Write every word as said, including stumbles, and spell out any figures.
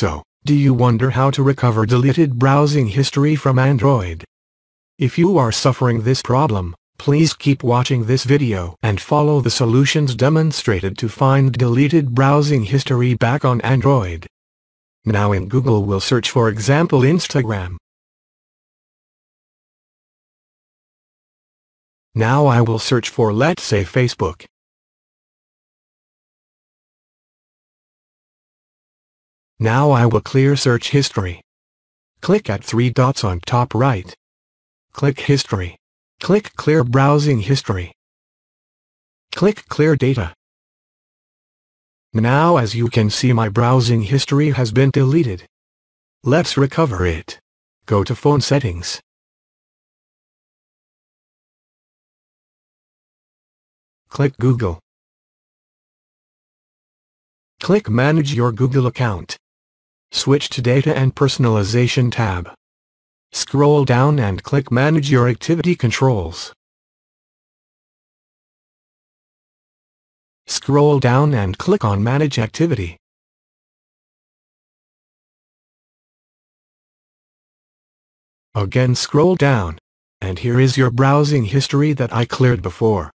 So, do you wonder how to recover deleted browsing history from Android? If you are suffering this problem, please keep watching this video and follow the solutions demonstrated to find deleted browsing history back on Android. Now in Google we'll search for example Instagram. Now I will search for let's say Facebook. Now I will clear search history. Click at three dots on top right. Click history. Click clear browsing history. Click clear data. Now as you can see my browsing history has been deleted. Let's recover it. Go to phone settings. Click Google. Click Manage your Google account. Switch to Data and Personalization tab. Scroll down and click Manage your activity controls. Scroll down and click on Manage Activity. Again scroll down, and here is your browsing history that I cleared before.